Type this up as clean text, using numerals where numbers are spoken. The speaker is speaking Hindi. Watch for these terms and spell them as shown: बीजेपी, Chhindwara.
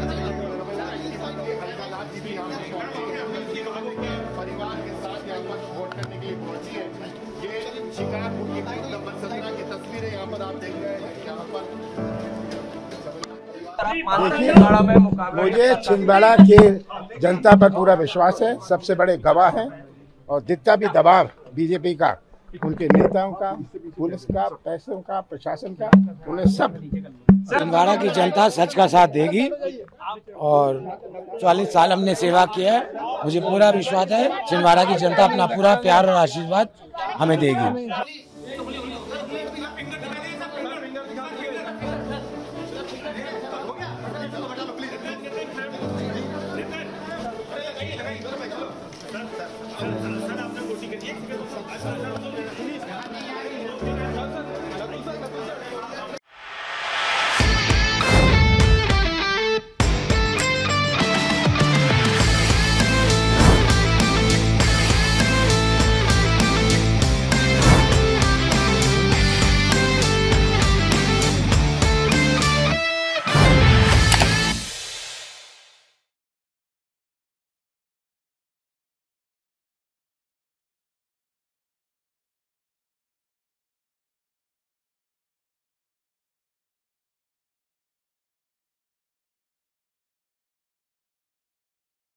परिवार के साथ यहाँ पर वोट करने के लिए पहुंची है। ये शिकायत उनकी नंबर 17 की तस्वीर है, यहाँ पर आप देख रहे हैं। यहाँ पर मुझे छिंदवाड़ा के जनता पर पूरा विश्वास है, सबसे बड़े गवाह हैं और जितना भी दबाव बीजेपी का, उनके नेताओं का, पुलिस का, पैसों का, प्रशासन का, उन्हें सब छिंदवाड़ा की जनता सच का साथ देगी। और 40 साल हमने सेवा किया है, मुझे पूरा विश्वास है छिंदवाड़ा की जनता अपना पूरा प्यार और आशीर्वाद हमें देगी।